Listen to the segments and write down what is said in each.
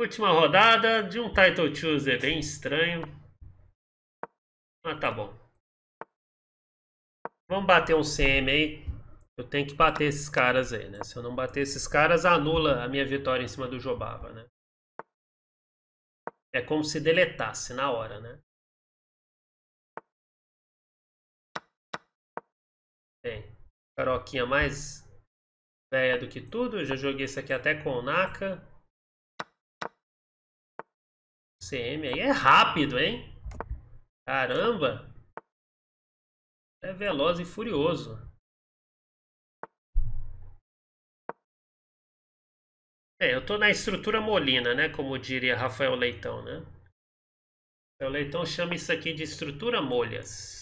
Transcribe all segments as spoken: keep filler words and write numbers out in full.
Última rodada de um Title Tuesday bem estranho. Ah, tá bom. Vamos bater um C M aí. Eu tenho que bater esses caras aí, né? Se eu não bater esses caras, anula a minha vitória em cima do Jobava, né? É como se deletasse na hora, né? Bem, caroquinha mais velha do que tudo. Eu já joguei isso aqui até com o Naka. C M aí é rápido, hein? Caramba! É veloz e furioso. É, eu tô na estrutura Molina, né? Como diria Rafael Leitão, né? Rafael Leitão chama isso aqui de estrutura Molhas.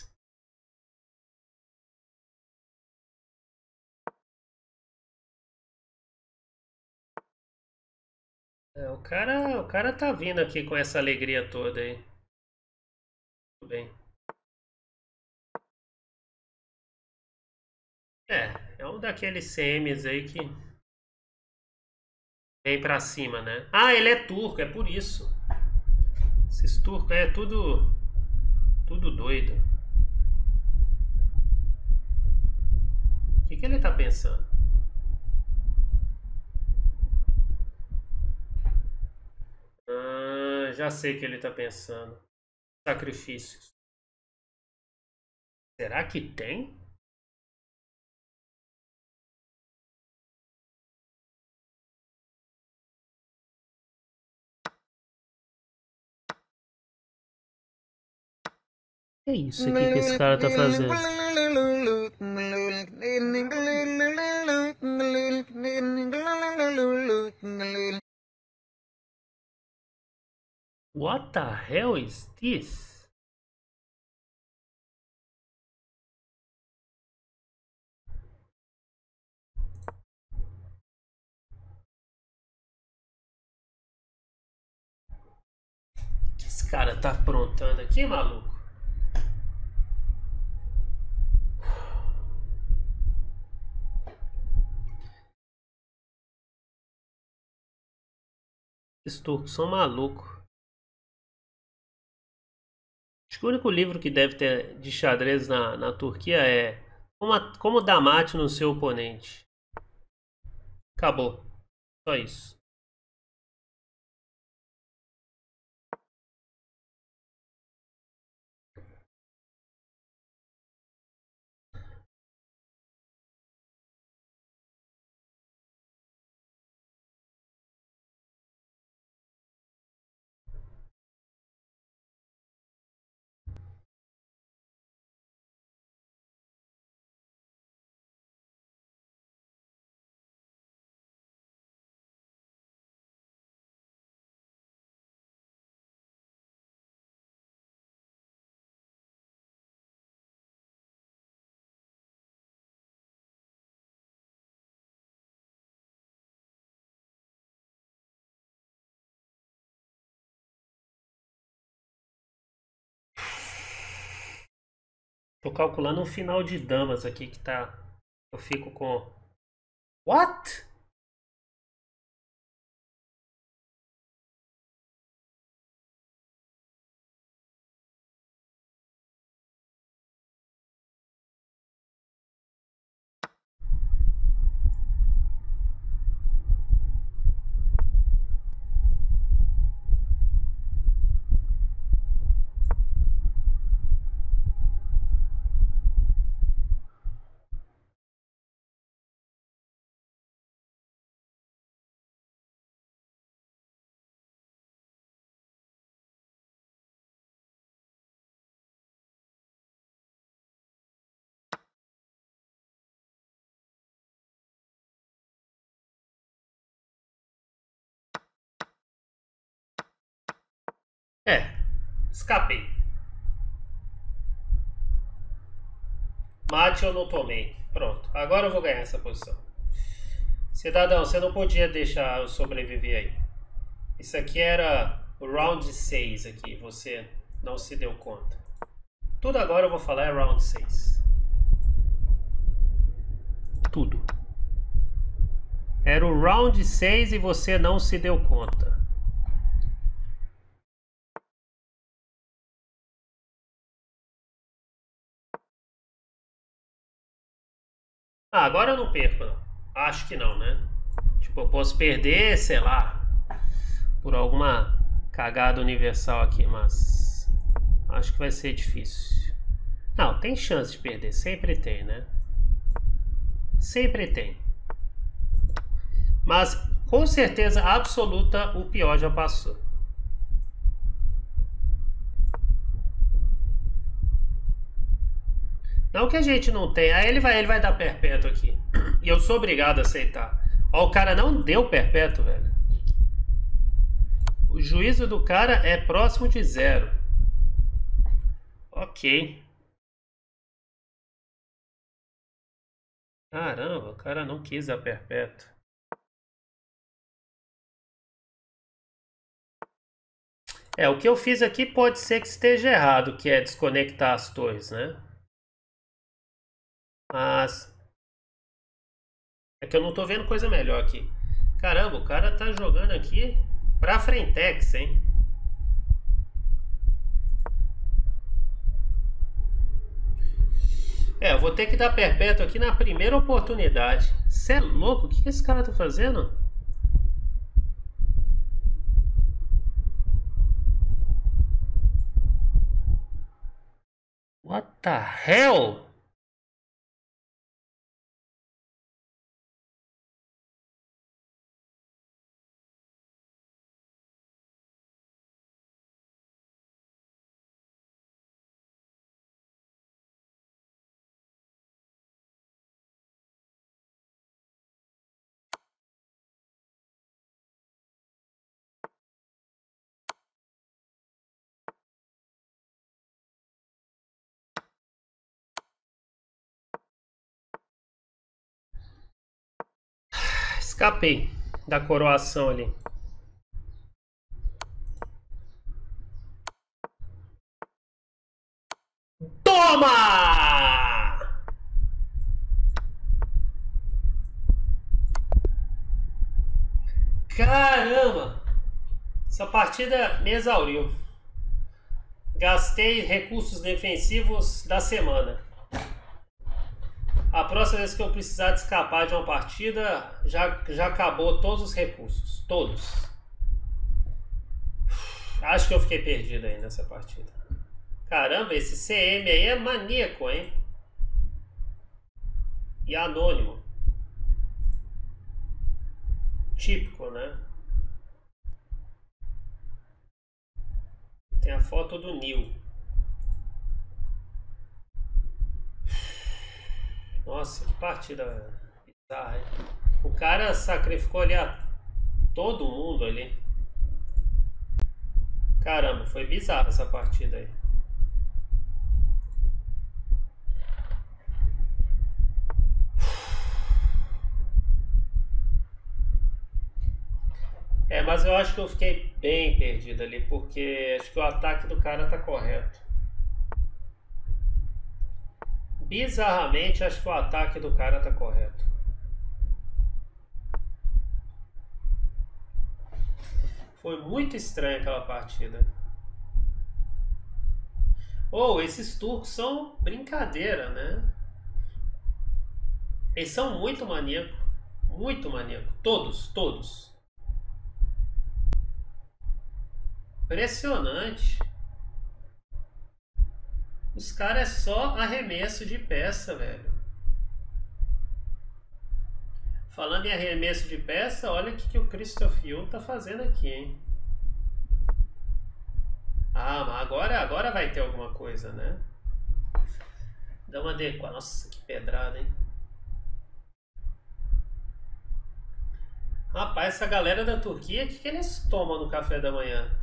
É, o cara, o cara tá vindo aqui com essa alegria toda aí. Tudo bem. É, é um daqueles C Ms aí que vem pra cima, né? Ah, ele é turco, é por isso. Esses turcos aí é tudo, tudo doido. O que que ele tá pensando? Ah, já sei o que ele tá pensando. Sacrifícios. Será que tem? Que é isso aqui que esse cara tá fazendo? What the hell is this? O que esse cara tá aprontando aqui, maluco? Esses turcos são malucos. Acho que o único livro que deve ter de xadrez na, na Turquia é Como, a, como dar mate no seu oponente. Acabou. Só isso. Tô calculando um final de damas aqui que tá... Eu fico com... What? É, escapei. Mate eu não tomei. Pronto, agora eu vou ganhar essa posição. Cidadão, você não podia deixar eu sobreviver aí. Isso aqui era o round seis aqui, você não se deu conta. Tudo agora eu vou falar é round seis. Tudo. Era o round seis e você não se deu conta. Ah, agora eu não perco, não. Acho que não, né? Tipo, eu posso perder, sei lá, por alguma cagada universal aqui, mas acho que vai ser difícil. Não, tem chance de perder, sempre tem, né? Sempre tem. Mas, com certeza absoluta, o pior já passou. Não que a gente não tenha. Aí ele vai, ele vai dar perpétuo aqui. E eu sou obrigado a aceitar. Ó, o cara não deu perpétuo, velho. O juízo do cara é próximo de zero. Ok. Caramba, o cara não quis a perpétua. É, o que eu fiz aqui pode ser que esteja errado, que é desconectar as torres, né? Mas é que eu não tô vendo coisa melhor aqui. Caramba, o cara tá jogando aqui pra frentex, hein? É, eu vou ter que dar perpétuo aqui na primeira oportunidade. Você é louco? O que que esse cara tá fazendo? What the hell? Escapei da coroação ali. Toma! Caramba! Essa partida me exauriu. Gastei recursos defensivos da semana. A próxima vez que eu precisar de escapar de uma partida, já, já acabou todos os recursos. Todos. Acho que eu fiquei perdido aí nessa partida. Caramba, esse C M aí é maníaco, hein? E anônimo. Típico, né? Tem a foto do Neil. Nossa, que partida bizarra, hein? O cara sacrificou ali a todo mundo ali. Caramba, foi bizarra essa partida aí. É, mas eu acho que eu fiquei bem perdido ali, porque acho que o ataque do cara tá correto. Bizarramente, acho que o ataque do cara tá correto. Foi muito estranha aquela partida. Oh, esses turcos são brincadeira, né? Eles são muito maníacos. Muito maníacos. Todos, todos. Impressionante. Os caras é só arremesso de peça, velho. Falando em arremesso de peça, olha o que, que o Christoph tá fazendo aqui, hein? Ah, mas agora, agora vai ter alguma coisa, né? Dá uma D quatro. Nossa, que pedrada, hein? Rapaz, essa galera da Turquia, o que, que eles tomam no café da manhã?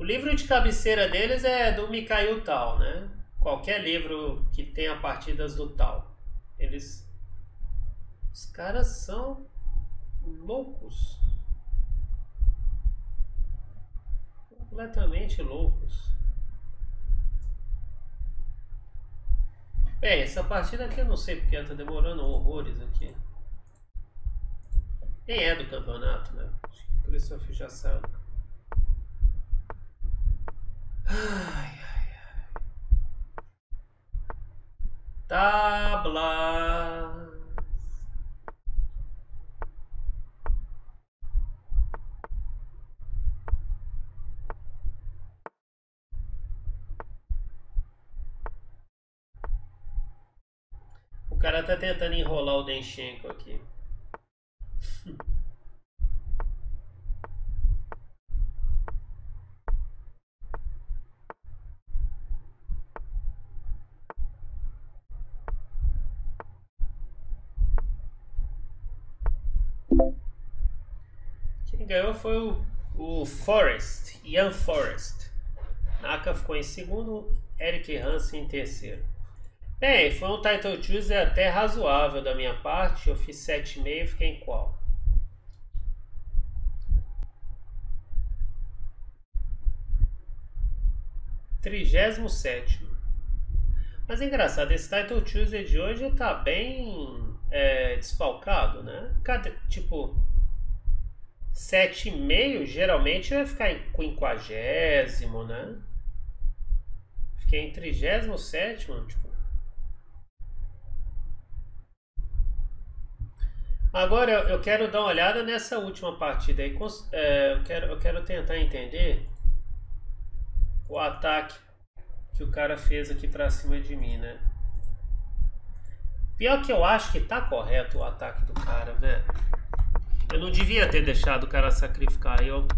O livro de cabeceira deles é do Micail Tal, né? Qualquer livro que tenha partidas do Tal. Eles... Os caras são loucos. Completamente loucos. Bem, essa partida aqui eu não sei porque tá demorando horrores aqui. Nem é do campeonato, né? Acho que o Christoph já sabe. Ai, ai, ai. Tablas. O cara tá tentando enrolar o Denchenko aqui. Quem ganhou foi o, o Forrest, Jan Forrest. Naka ficou em segundo, Eric Hansen em terceiro. Bem, foi um Title Tuesday até razoável da minha parte. Eu fiz sete vírgula cinco e fiquei em qual? trigésimo sétimo. Mas é engraçado, esse Title Tuesday de hoje tá bem é, desfalcado, né? Cada, tipo, sete vírgula cinco geralmente vai ficar em quinquagésimo, né? Fiquei em trigésimo sétimo, tipo. Agora eu quero dar uma olhada nessa última partida aí. É, eu, quero, eu quero tentar entender o ataque que o cara fez aqui pra cima de mim, né? Pior que eu acho que tá correto o ataque do cara, velho. Eu não devia ter deixado o cara sacrificar. Eu,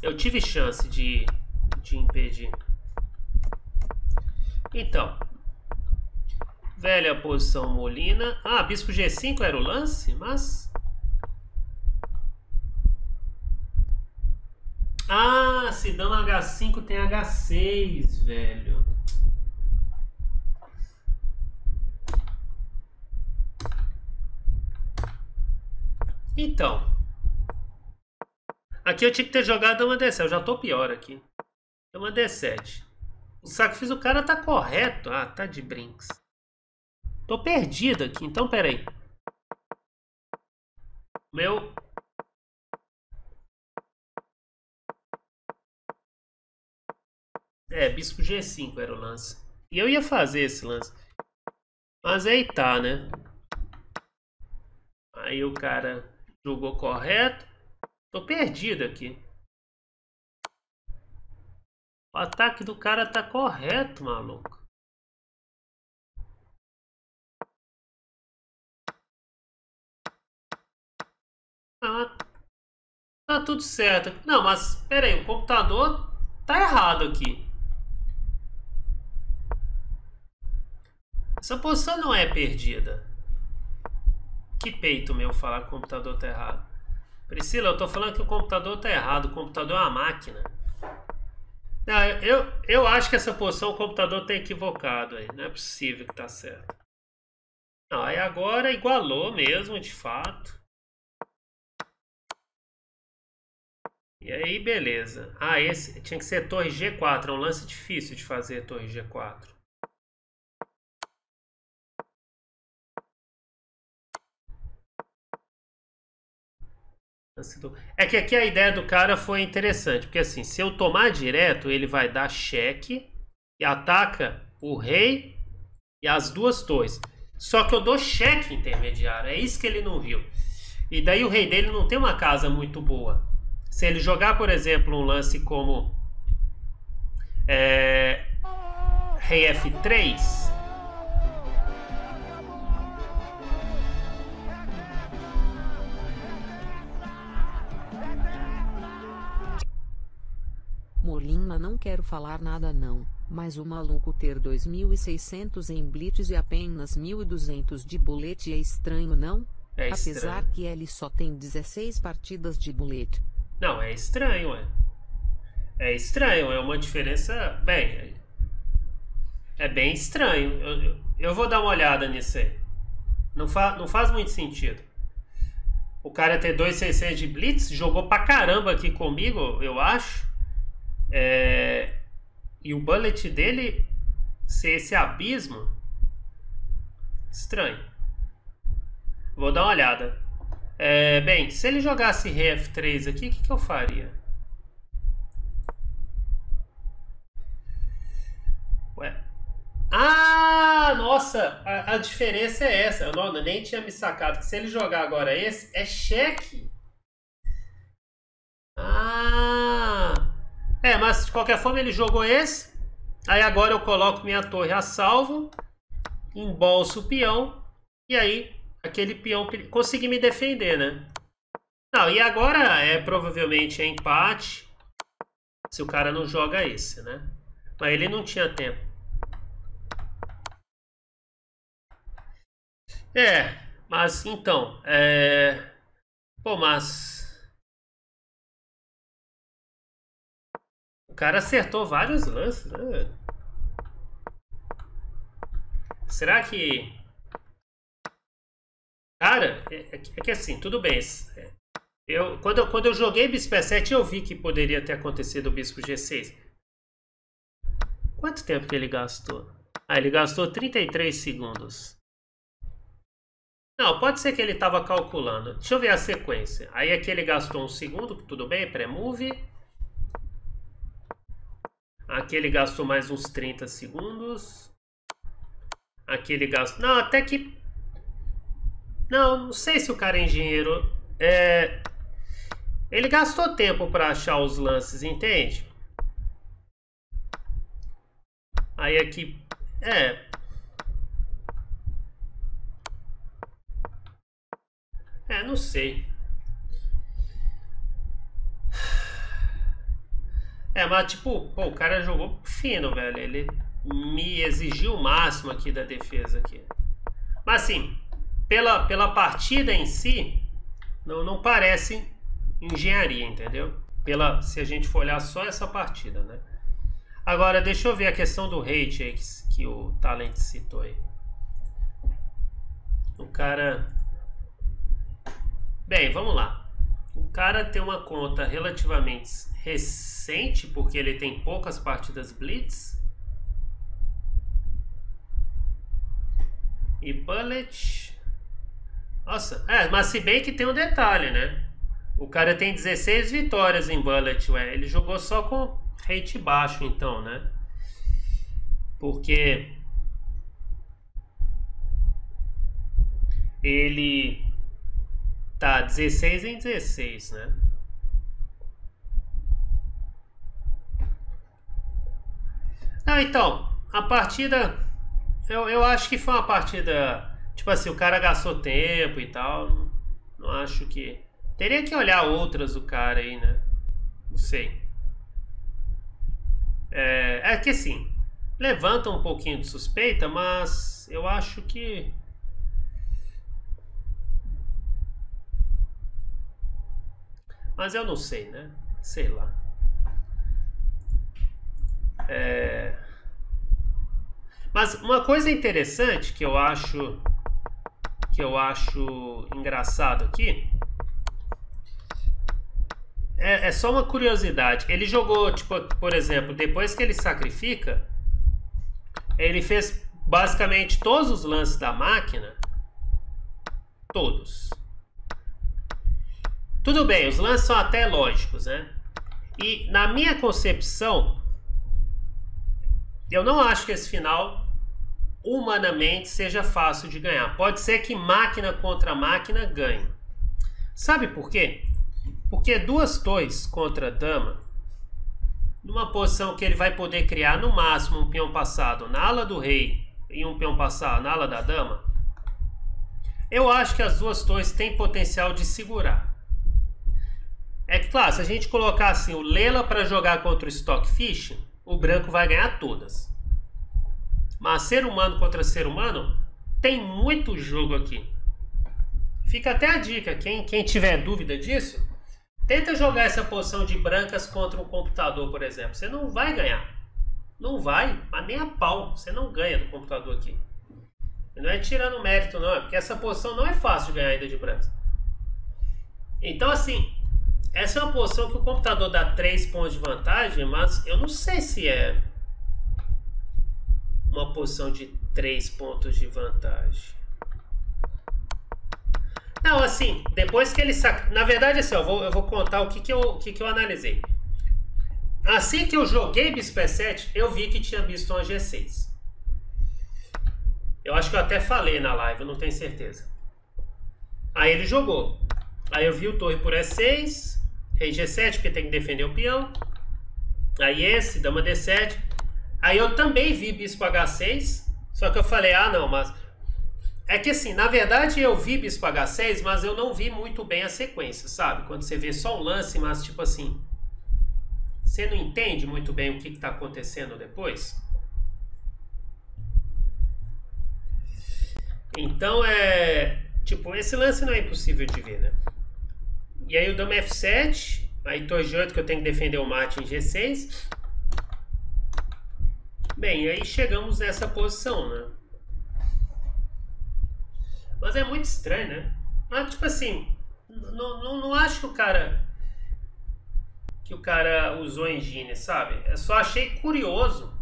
eu tive chance de, de impedir. Então... Velha posição Molina. Ah, bispo G cinco era o lance, mas... Ah, se dama H cinco tem H seis, velho. Então. Aqui eu tinha que ter jogado dama D sete. Eu já tô pior aqui. Dama D sete. O sacrifício do cara tá correto. Ah, tá de brinks. Tô perdido aqui, então peraí. Meu. É, bispo G cinco era o lance. E eu ia fazer esse lance. Mas aí tá, né? Aí o cara jogou correto. Tô perdido aqui. O ataque do cara tá correto, maluco. Ah, tá tudo certo. Não, mas pera aí, o computador tá errado aqui. Essa posição não é perdida. Que peito meu falar que o computador tá errado. Priscila, eu tô falando que o computador tá errado. O computador é uma máquina. Não, eu, eu acho que essa posição o computador tá equivocado aí. Não é possível que tá certo. Não, aí agora igualou mesmo, de fato. E aí, beleza. Ah, esse tinha que ser torre G quatro. É um lance difícil de fazer torre G quatro. É que aqui a ideia do cara foi interessante. Porque assim, se eu tomar direto, ele vai dar cheque e ataca o rei e as duas torres. Só que eu dou cheque intermediário. É isso que ele não viu. E daí o rei dele não tem uma casa muito boa. Se ele jogar, por exemplo, um lance como é, rei F três, Molina, não quero falar nada não, mas o maluco ter dois mil e seiscentos em blitz e apenas mil e duzentos de bullet é estranho, não? É estranho. Apesar que ele só tem dezesseis partidas de bullet. Não, é estranho, é. É estranho, é uma diferença... Bem, é bem estranho. Eu, eu, eu vou dar uma olhada nisso aí. Não, fa, não faz muito sentido. O cara ter dois seis seis de blitz, jogou pra caramba aqui comigo, eu acho. É, e o bullet dele ser esse abismo. Estranho. Vou dar uma olhada. É, bem, se ele jogasse rei F três aqui, o que, que eu faria? Ué. Ah, nossa, a, a diferença é essa. Eu, não, eu nem tinha me sacado que se ele jogar agora esse, é cheque. Ah, é, mas de qualquer forma ele jogou esse. Aí agora eu coloco minha torre a salvo, embolso o peão, e aí aquele peão consegui me defender, né? Não, e agora é provavelmente é empate, se o cara não joga esse, né? Mas ele não tinha tempo. É, mas então, é... pô, mas... o cara acertou vários lances, né? Será que... Cara, é, é, é que assim, tudo bem. Eu, quando, eu, quando eu joguei bispo E sete, eu vi que poderia ter acontecido o bispo G seis. Quanto tempo que ele gastou? Ah, ele gastou trinta e três segundos. Não, pode ser que ele estava calculando. Deixa eu ver a sequência. Aí aqui ele gastou um segundo, tudo bem, pré-move. Aqui ele gastou mais uns trinta segundos. Aqui ele gastou... Não, até que... Não, não sei se o cara é engenheiro. É... Ele gastou tempo para achar os lances, entende? Aí aqui... É... É, não sei. É, mas tipo, pô, o cara jogou fino, velho. Ele me exigiu o máximo aqui da defesa aqui. Mas assim, pela, pela partida em si, não, não parece engenharia, entendeu? Pela, se a gente for olhar só essa partida, né? Agora, deixa eu ver a questão do hate aí que, que o Talent citou aí. O cara... Bem, vamos lá. O cara tem uma conta relativamente recente, porque ele tem poucas partidas blitz. E bullet... Nossa, é, mas se bem que tem um detalhe, né? O cara tem dezesseis vitórias em bullet, ué. Ele jogou só com rate baixo, então, né? Porque... ele... tá dezesseis em dezesseis, né? Não, então, a partida... Eu, eu acho que foi uma partida... Tipo assim, o cara gastou tempo e tal. Não, não acho que... Teria que olhar outras do cara aí, né? Não sei. É, é que assim, levanta um pouquinho de suspeita, mas eu acho que... Mas eu não sei, né? Sei lá. É... Mas uma coisa interessante que eu acho que eu acho engraçado aqui é, é só uma curiosidade. Ele jogou, tipo, por exemplo, depois que ele sacrifica, ele fez basicamente todos os lances da máquina. Todos. Tudo bem, os lances são até lógicos, né? E na minha concepção, eu não acho que esse final, humanamente, seja fácil de ganhar. Pode ser que máquina contra máquina ganhe. Sabe por quê? Porque duas torres contra dama, numa posição que ele vai poder criar no máximo um peão passado na ala do rei e um peão passado na ala da dama, eu acho que as duas torres têm potencial de segurar. É que, claro, se a gente colocar assim o Leela para jogar contra o Stockfish, o branco vai ganhar todas. Mas ser humano contra ser humano, tem muito jogo aqui. Fica até a dica, quem, quem tiver dúvida disso, tenta jogar essa posição de brancas contra um computador, por exemplo. Você não vai ganhar. Não vai, mas nem a pau. Você não ganha do computador aqui. Não é tirando mérito, não. É porque essa posição não é fácil de ganhar ainda de brancas. Então, assim... Essa é uma posição que o computador dá três pontos de vantagem, mas eu não sei se é uma posição de três pontos de vantagem. Não, assim, depois que ele saca... Na verdade, assim, eu vou, eu vou contar o que, que, eu, o que, que eu analisei. Assim que eu joguei bispo E sete, eu vi que tinha bispo G seis. Eu acho que eu até falei na live, eu não tenho certeza. Aí ele jogou. Aí eu vi o torre por E seis, rei G sete, porque tem que defender o peão. Aí esse, dama D sete. Aí eu também vi bispo H seis, só que eu falei, ah não, mas... É que assim, na verdade eu vi bispo H seis, mas eu não vi muito bem a sequência, sabe? Quando você vê só um lance, mas tipo assim... Você não entende muito bem o que está acontecendo depois? Então é... Tipo, esse lance não é impossível de ver, né? E aí o dama F sete, aí torre G oito, que eu tenho que defender o mate em G seis. Bem, aí chegamos nessa posição, né? Mas é muito estranho, né? Mas tipo assim, não, não, não acho que o cara que o cara usou engine, sabe? Eu só achei curioso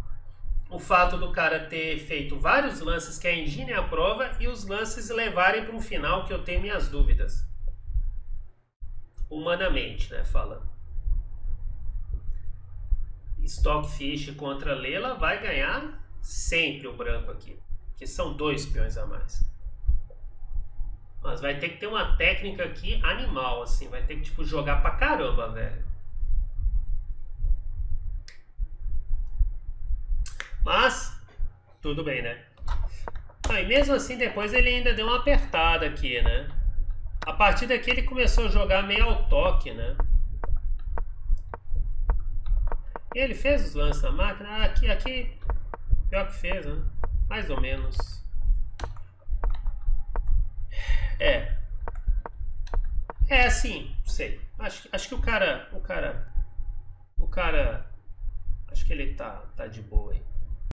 o fato do cara ter feito vários lances que a engine aprova e os lances levarem para um final que eu tenho minhas dúvidas. Humanamente, né? Falando. Stockfish contra Leela vai ganhar sempre o branco aqui, que são dois peões a mais. Mas vai ter que ter uma técnica aqui animal, assim. Vai ter que, tipo, jogar pra caramba, velho. Mas, tudo bem, né? Ah, e mesmo assim, depois ele ainda deu uma apertada aqui, né? A partir daqui ele começou a jogar meio ao toque, né? E ele fez os lances na máquina. Ah, aqui, aqui... Pior que fez, né? Mais ou menos. É. É, assim, sei. Acho, acho que o cara... O cara... O cara... Acho que ele tá, tá de boa aí.